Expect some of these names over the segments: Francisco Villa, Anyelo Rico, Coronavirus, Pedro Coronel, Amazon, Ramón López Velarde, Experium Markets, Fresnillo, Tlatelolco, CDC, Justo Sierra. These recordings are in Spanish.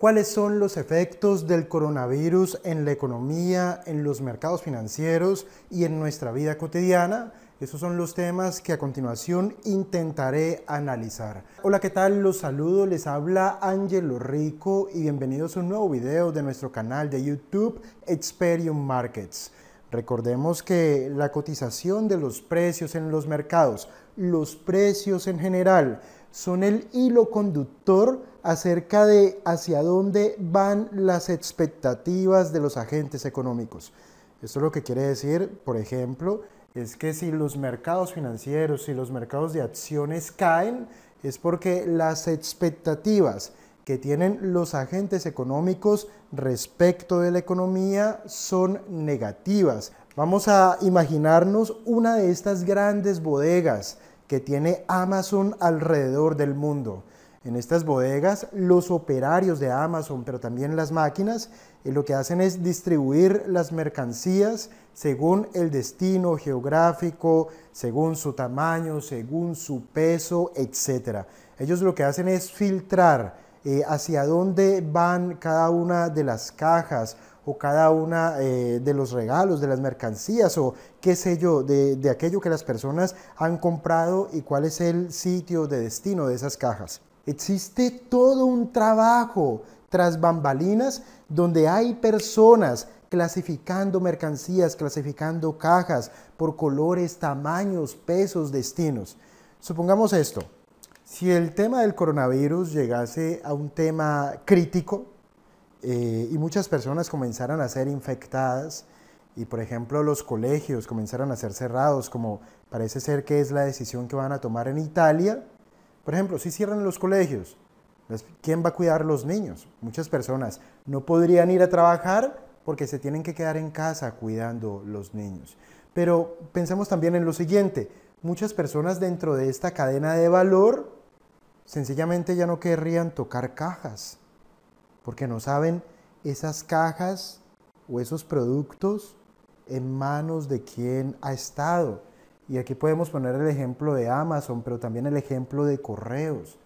¿Cuáles son los efectos del coronavirus en la economía, en los mercados financieros y en nuestra vida cotidiana? Esos son los temas que a continuación intentaré analizar. Hola, ¿qué tal? Los saludo, les habla Anyelo Rico y bienvenidos a un nuevo video de nuestro canal de YouTube Experium Markets. Recordemos que la cotización de los precios en los mercados, los precios en general, son el hilo conductor acerca de hacia dónde van las expectativas de los agentes económicos. Esto lo que quiere decir, por ejemplo, es que si los mercados financieros, si los mercados de acciones caen, es porque las expectativas que tienen los agentes económicos respecto de la economía son negativas. Vamos a imaginarnos una de estas grandes bodegas que tiene Amazon alrededor del mundo. En estas bodegas, los operarios de Amazon, pero también las máquinas, lo que hacen es distribuir las mercancías según el destino geográfico, según su tamaño, según su peso, etc. Ellos lo que hacen es filtrar hacia dónde van cada una de las cajas o cada una de los regalos, de las mercancías o qué sé yo, de aquello que las personas han comprado y cuál es el sitio de destino de esas cajas. Existe todo un trabajo tras bambalinas donde hay personas clasificando mercancías, clasificando cajas por colores, tamaños, pesos, destinos. Supongamos esto, si el tema del coronavirus llegase a un tema crítico y muchas personas comenzaran a ser infectadas y, por ejemplo, los colegios comenzaran a ser cerrados, como parece ser que es la decisión que van a tomar en Italia. Por ejemplo, si cierran los colegios, ¿quién va a cuidar a los niños? Muchas personas no podrían ir a trabajar porque se tienen que quedar en casa cuidando los niños. Pero pensemos también en lo siguiente, muchas personas dentro de esta cadena de valor sencillamente ya no querrían tocar cajas porque no saben esas cajas o esos productos en manos de quién ha estado. Y aquí podemos poner el ejemplo de Amazon, pero también el ejemplo de correos.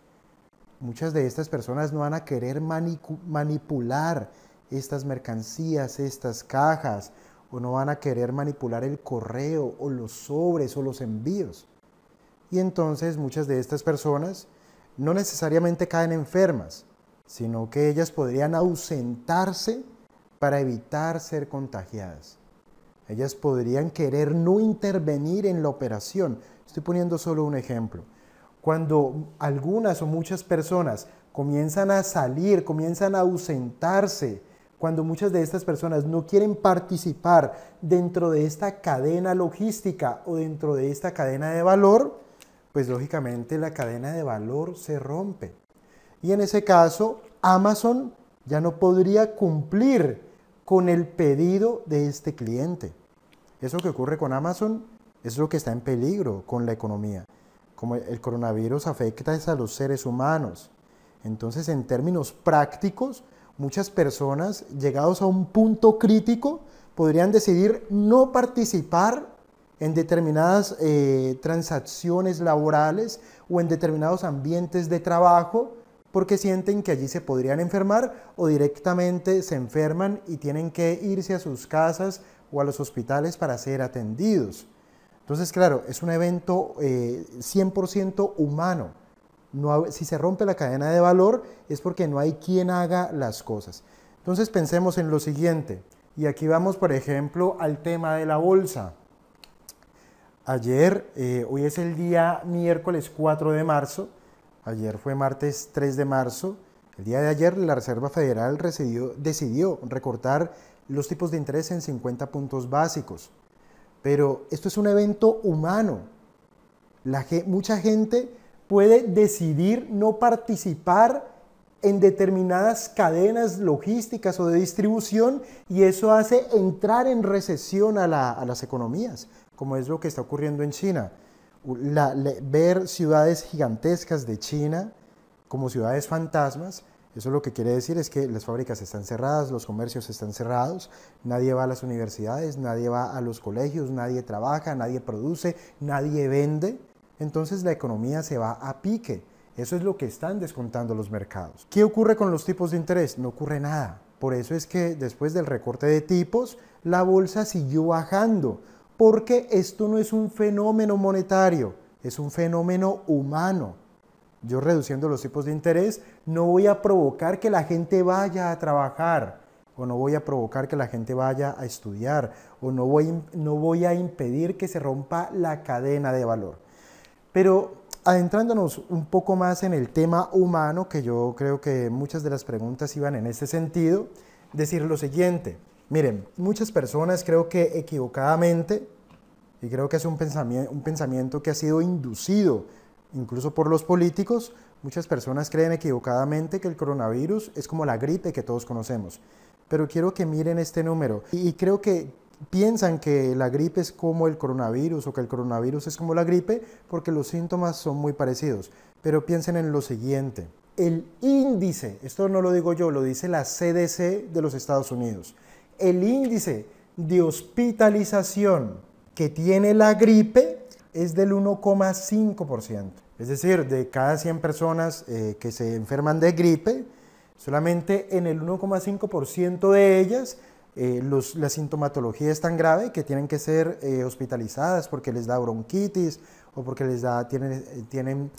Muchas de estas personas no van a querer manipular estas mercancías, estas cajas, o no van a querer manipular el correo, o los sobres, o los envíos. Y entonces muchas de estas personas no necesariamente caen enfermas, sino que ellas podrían ausentarse para evitar ser contagiadas. Ellas podrían querer no intervenir en la operación. Estoy poniendo solo un ejemplo. Cuando algunas o muchas personas comienzan a salir, comienzan a ausentarse, cuando muchas de estas personas no quieren participar dentro de esta cadena logística o dentro de esta cadena de valor, pues lógicamente la cadena de valor se rompe. Y en ese caso, Amazon ya no podría cumplir con el pedido de este cliente. Eso que ocurre con Amazon es lo que está en peligro con la economía. Como el coronavirus afecta a los seres humanos. Entonces, en términos prácticos, muchas personas, llegados a un punto crítico, podrían decidir no participar en determinadas transacciones laborales o en determinados ambientes de trabajo, porque sienten que allí se podrían enfermar o directamente se enferman y tienen que irse a sus casas o a los hospitales para ser atendidos. Entonces, claro, es un evento 100% humano. No, si se rompe la cadena de valor es porque no hay quien haga las cosas. Entonces pensemos en lo siguiente. Y aquí vamos, por ejemplo, al tema de la bolsa. Ayer, hoy es el día miércoles 4 de marzo, ayer fue martes 3 de marzo, el día de ayer la Reserva Federal decidió recortar los tipos de interés en 50 puntos básicos. Pero esto es un evento humano. Mucha gente puede decidir no participar en determinadas cadenas logísticas o de distribución y eso hace entrar en recesión a las economías, como es lo que está ocurriendo en China. Ver ciudades gigantescas de China como ciudades fantasmas, eso lo que quiere decir es que las fábricas están cerradas, los comercios están cerrados, nadie va a las universidades, nadie va a los colegios, nadie trabaja, nadie produce, nadie vende. Entonces la economía se va a pique Eso es lo que están descontando los mercados. ¿Qué ocurre con los tipos de interés? No ocurre nada. Por eso es que después del recorte de tipos, la bolsa siguió bajando, porque esto no es un fenómeno monetario, es un fenómeno humano. Yo reduciendo los tipos de interés no voy a provocar que la gente vaya a trabajar, o no voy a provocar que la gente vaya a estudiar, o no voy a impedir que se rompa la cadena de valor. Pero adentrándonos un poco más en el tema humano, que yo creo que muchas de las preguntas iban en este sentido, decir lo siguiente. Miren, muchas personas creo que equivocadamente, y creo que es un pensamiento que ha sido inducido incluso por los políticos, muchas personas creen equivocadamente que el coronavirus es como la gripe que todos conocemos. Pero quiero que miren este número, y creo que piensan que la gripe es como el coronavirus o que el coronavirus es como la gripe porque los síntomas son muy parecidos. Pero piensen en lo siguiente, el índice, esto no lo digo yo, lo dice la CDC de los Estados Unidos, el índice de hospitalización que tiene la gripe es del 1,5%. Es decir, de cada 100 personas que se enferman de gripe, solamente en el 1,5% de ellas la sintomatología es tan grave que tienen que ser hospitalizadas porque les da bronquitis o porque tienen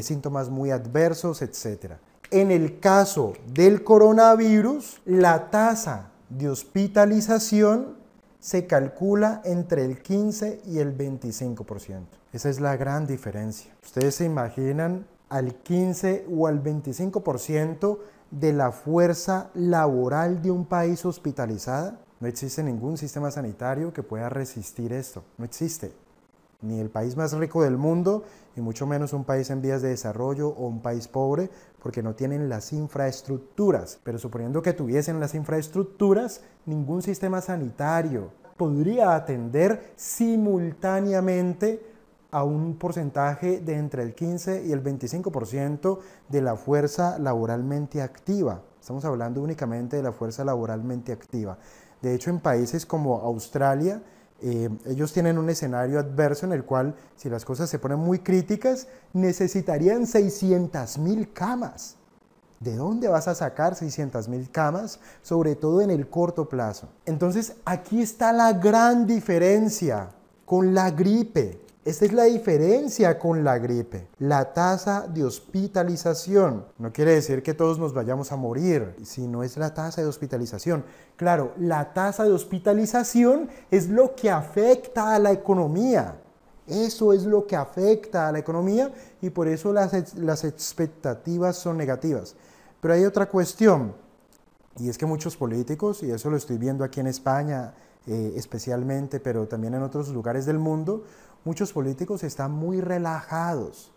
síntomas muy adversos, etc. En el caso del coronavirus, la tasa de hospitalización se calcula entre el 15 y el 25%. Esa es la gran diferencia. Ustedes se imaginan al 15 o al 25% de la fuerza laboral de un país hospitalizada. No existe ningún sistema sanitario que pueda resistir esto, no existe. Ni el país más rico del mundo, y mucho menos un país en vías de desarrollo o un país pobre, porque no tienen las infraestructuras. Pero suponiendo que tuviesen las infraestructuras, ningún sistema sanitario podría atender simultáneamente a un porcentaje de entre el 15 y el 25% de la fuerza laboralmente activa. Estamos hablando únicamente de la fuerza laboralmente activa. De hecho, en países como Australia, ellos tienen un escenario adverso en el cual, si las cosas se ponen muy críticas, necesitarían 600.000 camas. ¿De dónde vas a sacar 600.000 camas? Sobre todo en el corto plazo. Entonces, aquí está la gran diferencia con la gripe. Esta es la diferencia con la gripe, la tasa de hospitalización. No quiere decir que todos nos vayamos a morir, sino es la tasa de hospitalización. Claro, la tasa de hospitalización es lo que afecta a la economía. Eso es lo que afecta a la economía y por eso las expectativas son negativas. Pero hay otra cuestión, y es que muchos políticos, y eso lo estoy viendo aquí en España especialmente, pero también en otros lugares del mundo, muchos políticos están muy relajados,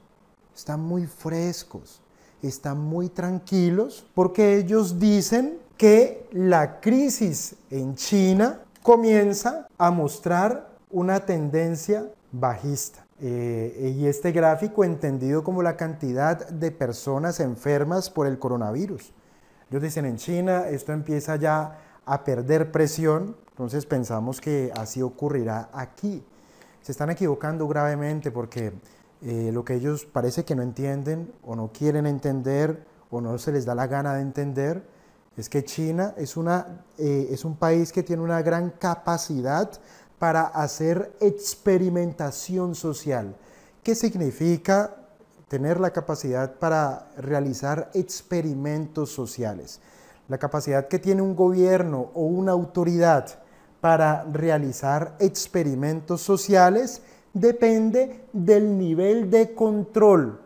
están muy frescos, están muy tranquilos, porque ellos dicen que la crisis en China comienza a mostrar una tendencia bajista. Y este gráfico entendido como la cantidad de personas enfermas por el coronavirus. Ellos dicen en China esto empieza ya a perder presión, entonces pensamos que así ocurrirá aquí. Se están equivocando gravemente porque lo que ellos parece que no entienden o no quieren entender o no se les da la gana de entender es que China es un país que tiene una gran capacidad para hacer experimentación social. ¿Qué significa tener la capacidad para realizar experimentos sociales? La capacidad que tiene un gobierno o una autoridad para realizar experimentos sociales depende del nivel de control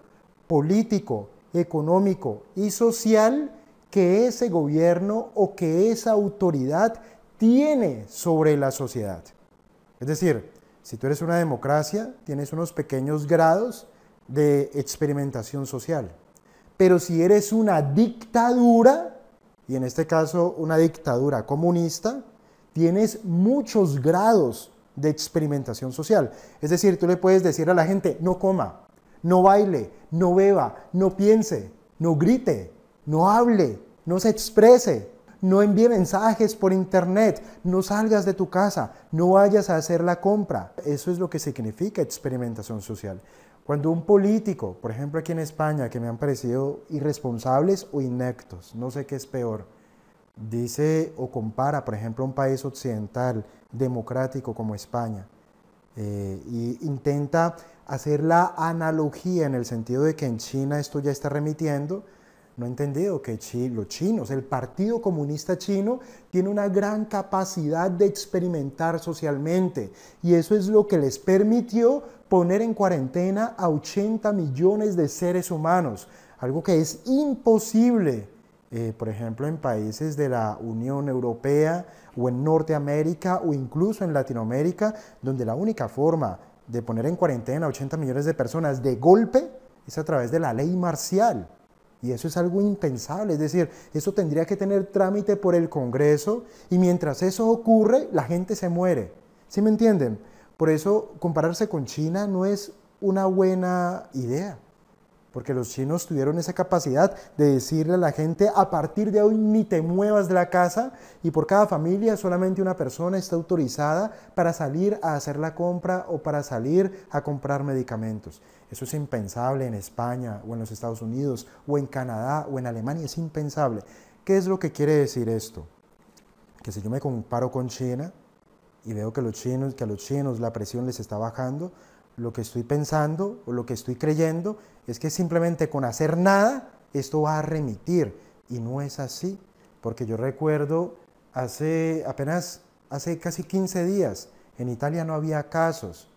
político, económico y social que ese gobierno o que esa autoridad tiene sobre la sociedad. Es decir, si tú eres una democracia, tienes unos pequeños grados de experimentación social. Pero si eres una dictadura, y en este caso una dictadura comunista, tienes muchos grados de experimentación social. Es decir, tú le puedes decir a la gente, no coma, no baile, no beba, no piense, no grite, no hable, no se exprese, no envíe mensajes por internet, no salgas de tu casa, no vayas a hacer la compra. Eso es lo que significa experimentación social. Cuando un político, por ejemplo aquí en España, que me han parecido irresponsables o ineptos, no sé qué es peor, dice o compara, por ejemplo, un país occidental, democrático como España, e intenta hacer la analogía en el sentido de que en China esto ya está remitiendo, no he entendido que los chinos, el Partido Comunista Chino, tiene una gran capacidad de experimentar socialmente y eso es lo que les permitió poner en cuarentena a 80 millones de seres humanos, algo que es imposible, por ejemplo, en países de la Unión Europea o en Norteamérica o incluso en Latinoamérica, donde la única forma de poner en cuarentena a 80 millones de personas de golpe es a través de la ley marcial. Y eso es algo impensable, es decir, eso tendría que tener trámite por el Congreso y mientras eso ocurre, la gente se muere. ¿Sí me entienden? Por eso compararse con China no es una buena idea, porque los chinos tuvieron esa capacidad de decirle a la gente, a partir de hoy ni te muevas de la casa y por cada familia solamente una persona está autorizada para salir a hacer la compra o para salir a comprar medicamentos. Eso es impensable en España o en los Estados Unidos o en Canadá o en Alemania, es impensable. ¿Qué es lo que quiere decir esto? Que si yo me comparo con China y veo que, a los chinos la presión les está bajando, lo que estoy pensando o lo que estoy creyendo es que simplemente con hacer nada esto va a remitir y no es así, porque yo recuerdo hace casi 15 días en Italia no había casos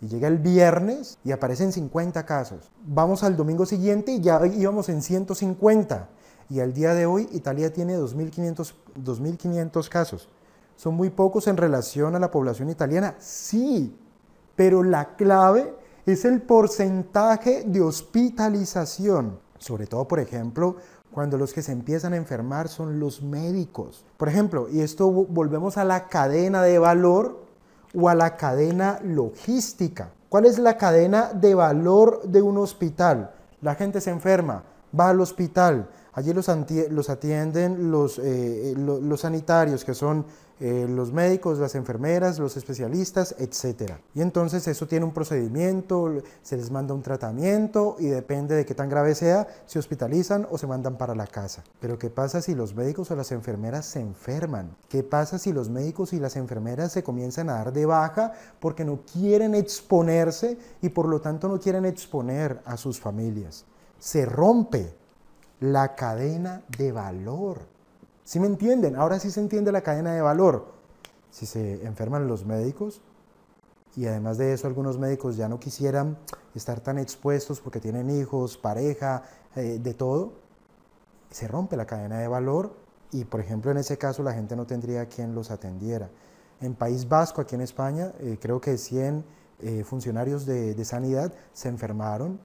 y llega el viernes y aparecen 50 casos, vamos al domingo siguiente y ya íbamos en 150 y al día de hoy Italia tiene 2.500 casos, son muy pocos en relación a la población italiana, sí. Pero la clave es el porcentaje de hospitalización, sobre todo, por ejemplo, cuando los que se empiezan a enfermar son los médicos. Por ejemplo, y esto volvemos a la cadena de valor o a la cadena logística. ¿Cuál es la cadena de valor de un hospital? La gente se enferma, va al hospital, allí los atienden los sanitarios, que son los médicos, las enfermeras, los especialistas, etc. Y entonces eso tiene un procedimiento, se les manda un tratamiento y depende de qué tan grave sea, se hospitalizan o se mandan para la casa. Pero ¿qué pasa si los médicos o las enfermeras se enferman? ¿Qué pasa si los médicos y las enfermeras se comienzan a dar de baja porque no quieren exponerse y por lo tanto no quieren exponer a sus familias? Se rompe la cadena de valor. ¿Sí me entienden? Ahora sí se entiende la cadena de valor. Si se enferman los médicos, y además de eso algunos médicos ya no quisieran estar tan expuestos porque tienen hijos, pareja, de todo, se rompe la cadena de valor y, por ejemplo, en ese caso la gente no tendría quien los atendiera. En País Vasco, aquí en España, creo que 100 funcionarios de sanidad se enfermaron.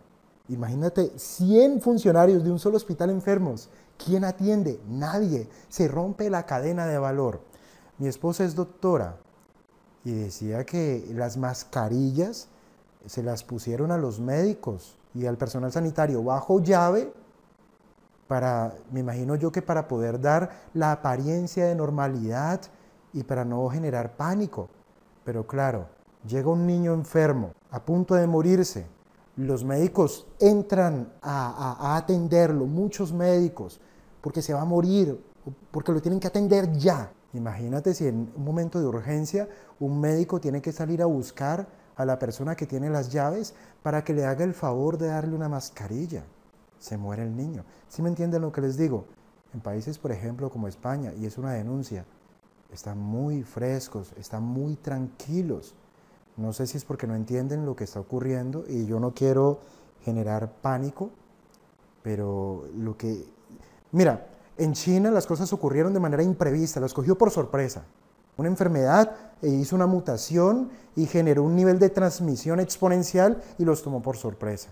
Imagínate, 100 funcionarios de un solo hospital enfermos. ¿Quién atiende? Nadie. Se rompe la cadena de valor. Mi esposa es doctora y decía que las mascarillas se las pusieron a los médicos y al personal sanitario bajo llave para, me imagino yo que para poder dar la apariencia de normalidad y para no generar pánico. Pero claro, llega un niño enfermo a punto de morirse. Los médicos entran a atenderlo, muchos médicos, porque se va a morir, porque lo tienen que atender ya. Imagínate si en un momento de urgencia un médico tiene que salir a buscar a la persona que tiene las llaves para que le haga el favor de darle una mascarilla. Se muere el niño. ¿Sí me entienden lo que les digo? En países, por ejemplo, como España, y es una denuncia, están muy frescos, están muy tranquilos. No sé si es porque no entienden lo que está ocurriendo y yo no quiero generar pánico, pero lo que... Mira, en China las cosas ocurrieron de manera imprevista, las cogió por sorpresa. Una enfermedad hizo una mutación y generó un nivel de transmisión exponencial y los tomó por sorpresa.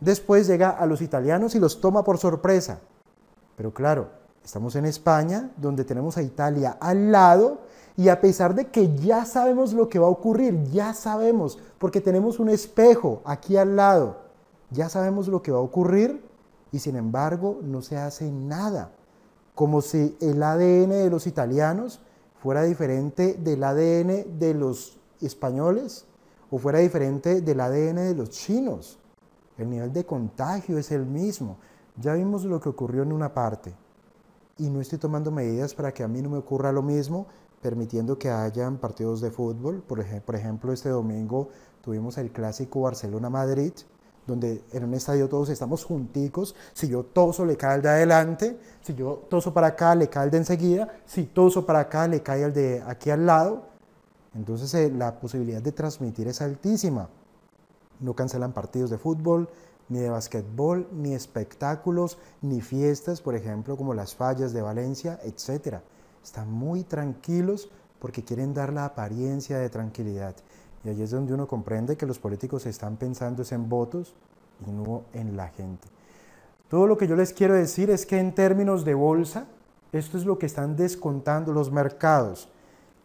Después llega a los italianos y los toma por sorpresa. Pero claro, estamos en España, donde tenemos a Italia al lado. Y a pesar de que ya sabemos lo que va a ocurrir, ya sabemos, porque tenemos un espejo aquí al lado, ya sabemos lo que va a ocurrir y sin embargo no se hace nada. Como si el ADN de los italianos fuera diferente del ADN de los españoles o fuera diferente del ADN de los chinos. el nivel de contagio es el mismo. Ya vimos lo que ocurrió en una parte y no estoy tomando medidas para que a mí no me ocurra lo mismo, permitiendo que hayan partidos de fútbol. Por ejemplo, este domingo tuvimos el clásico Barcelona-Madrid, donde en un estadio todos estamos junticos. Si yo toso, le cae al de adelante; si yo toso para acá, le cae al de enseguida; si toso para acá, le cae al de aquí al lado. Entonces la posibilidad de transmitir es altísima. No cancelan partidos de fútbol, ni de basquetbol, ni espectáculos, ni fiestas, por ejemplo, como las fallas de Valencia, etc. Están muy tranquilos porque quieren dar la apariencia de tranquilidad. Y ahí es donde uno comprende que los políticos están pensando en votos y no en la gente. Todo lo que yo les quiero decir es que en términos de bolsa, esto es lo que están descontando los mercados,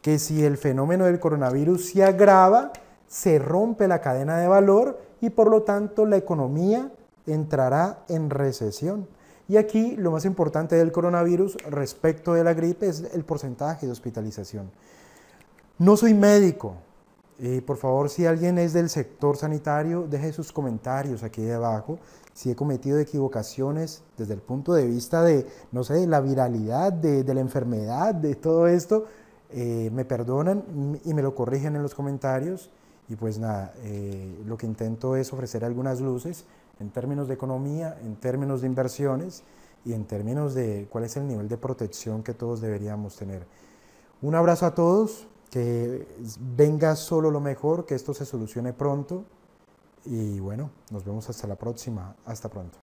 que si el fenómeno del coronavirus se agrava, se rompe la cadena de valor y por lo tanto la economía entrará en recesión. Y aquí lo más importante del coronavirus respecto de la gripe es el porcentaje de hospitalización. No soy médico. Y por favor, si alguien es del sector sanitario, deje sus comentarios aquí debajo. Si he cometido equivocaciones desde el punto de vista de, no sé, la viralidad de la enfermedad, de todo esto, me perdonan y me lo corrigen en los comentarios. Y pues nada, lo que intento es ofrecer algunas luces en términos de economía, en términos de inversiones y en términos de cuál es el nivel de protección que todos deberíamos tener. Un abrazo a todos. Que venga solo lo mejor, que esto se solucione pronto y bueno, nos vemos hasta la próxima. Hasta pronto.